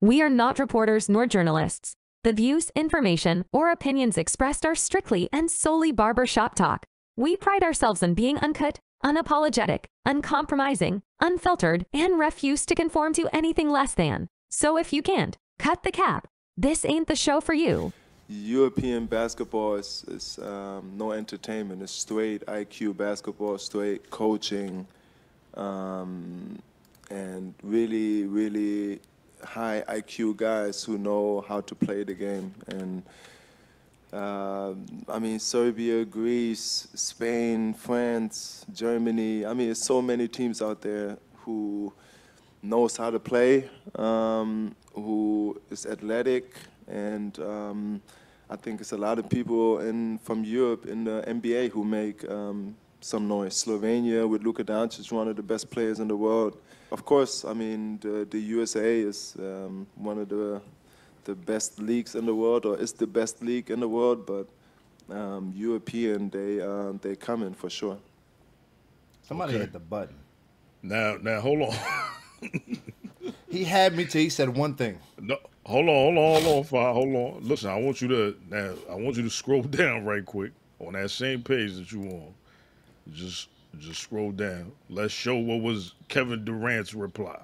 We are not reporters nor journalists. The views, information, or opinions expressed are strictly and solely barbershop talk. We pride ourselves on being uncut, unapologetic, uncompromising, unfiltered, and refuse to conform to anything less than. So if you can't cut the cap, this ain't the show for you. European basketball is no entertainment. It's straight IQ basketball, straight coaching, and really, really high IQ guys who know how to play the game. And I mean, Serbia, Greece, Spain, France, Germany. I mean, there's so many teams out there who knows how to play, who is athletic, and I think it's a lot of people from Europe in the NBA who make some noise. Slovenia with Luka Doncic, one of the best players in the world. Of course, I mean, the USA is one of the best leagues in the world, or is the best league in the world, but European, they come in for sure. Somebody hit the button. Now, hold on. He had me till he said one thing. No, hold on. Listen, I want you to scroll down right quick on that same page that you on. Just scroll down. Let's show what was Kevin Durant's reply.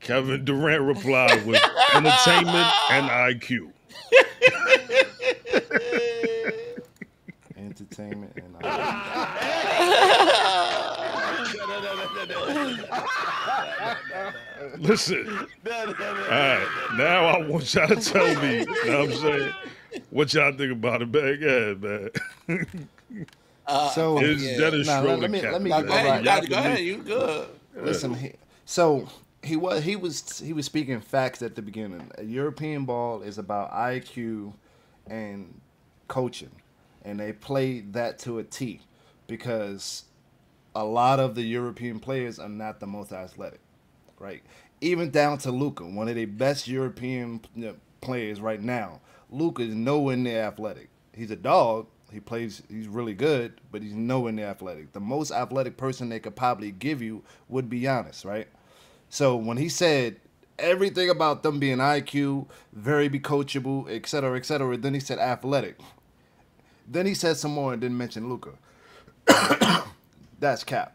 Kevin Durant replied with entertainment and IQ. Entertainment and IQ. Listen. All right. Now I want y'all to tell me, you know what I'm saying, what y'all think about it back then, man. So is Dennis Schröder. Let me go ahead. Go ahead. You good. Listen, he was speaking facts at the beginning. European ball is about IQ and coaching, and they play that to a T, because a lot of the European players are not the most athletic, right? Even down to Luka, one of the best European players right now. Luka is nowhere near athletic. He's a dog. He's really good, but he's nowhere near athletic. The most athletic person they could probably give you would be Giannis, right? So when he said everything about them being IQ, very be coachable, et cetera, then he said athletic. Then he said some more and didn't mention Luka. That's cap.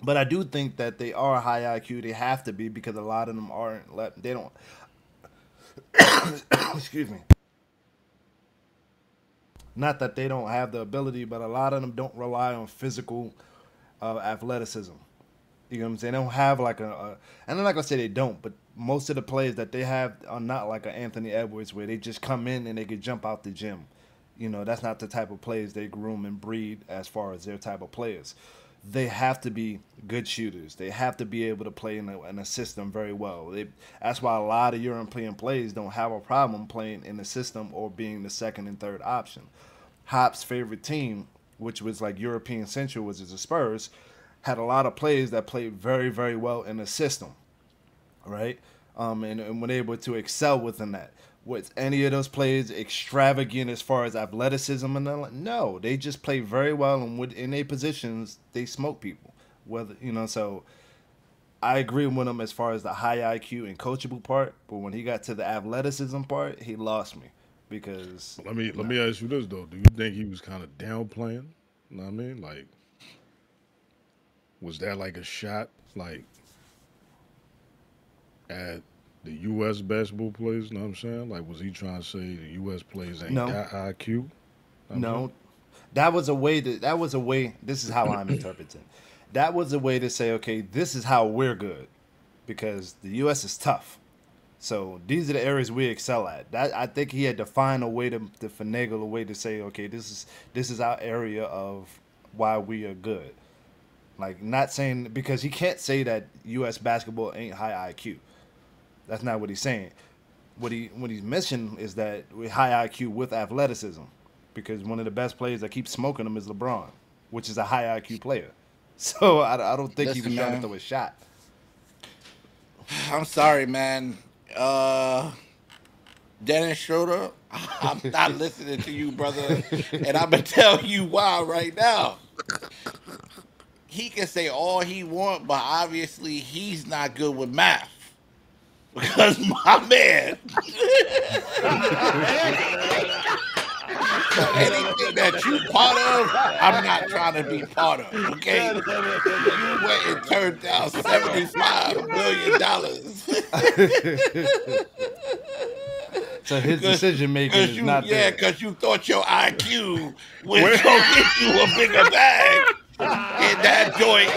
But I do think that they are high IQ. They have to be, because a lot of them aren't. They don't. Excuse me. Not that they don't have the ability, but a lot of them don't rely on physical athleticism. You know what I'm saying? They don't have like and I'm not going to say they don't, but most of the players that they have are not like an Anthony Edwards, where they just come in and they could jump out the gym. You know, that's not the type of players they groom and breed as far as their type of players. They have to be good shooters. They have to be able to play in a system very well. That's why a lot of European players don't have a problem playing in the system or being the second and third option. Hop's favorite team, which was like European Central, was the Spurs, had a lot of players that played very, very well in the system, right? And were able to excel within that. Was any of those players extravagant as far as athleticism and all? No, they just play very well, and in their positions, they smoke people. Whether you know, so I agree with him as far as the high IQ and coachable part. But when he got to the athleticism part, he lost me, because let me ask you this though: do you think he was kind of downplaying? You know what I mean, like, was that like a shot, like at the U.S. basketball players? Know what I'm saying? Like, was he trying to say the U.S. players ain't got IQ? No, that was a way. This is how I'm interpreting. That was a way to say, okay, this is how we're good, because the U.S. is tough. So these are the areas we excel at. That, I think he had to find a way to finagle a way to say, okay, this is our area of why we are good. Like, not saying, because he can't say that U.S. basketball ain't high IQ. That's not what he's saying. What he's mentioned is that we high IQ with athleticism, because one of the best players that keeps smoking him is LeBron, which is a high IQ player. So I don't think he was trying to throw a shot. I'm sorry, man. Dennis Schröder, I'm not listening to you, brother, and I'm gonna tell you why right now. he can say all he wants, but obviously he's not good with math. Because my man, so anything that you part of, I'm not trying to be part of. Okay, you went and turned down $75 million. So his decision making is not there. Yeah, because you thought your IQ was going to get you a bigger bag in that joint.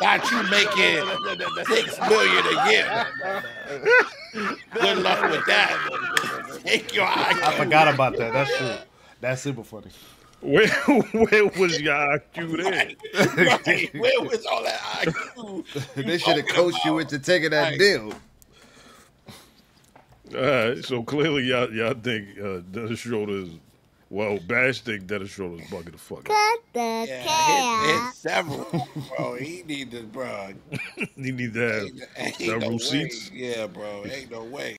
Not you making $6 million a year. Good luck with that. Take your IQ. I forgot about that. That's true. That's super funny. Where was your IQ there? Right, right. Where was all that IQ? They should have coached you into taking that deal. All right. So clearly, y'all think Dennis Schröder is. Well, Bash think Dennis Schröder is buggy the fuck. Cut the hit several, bro. He need this, bro. He need to have several seats. Yeah, bro. Ain't no way.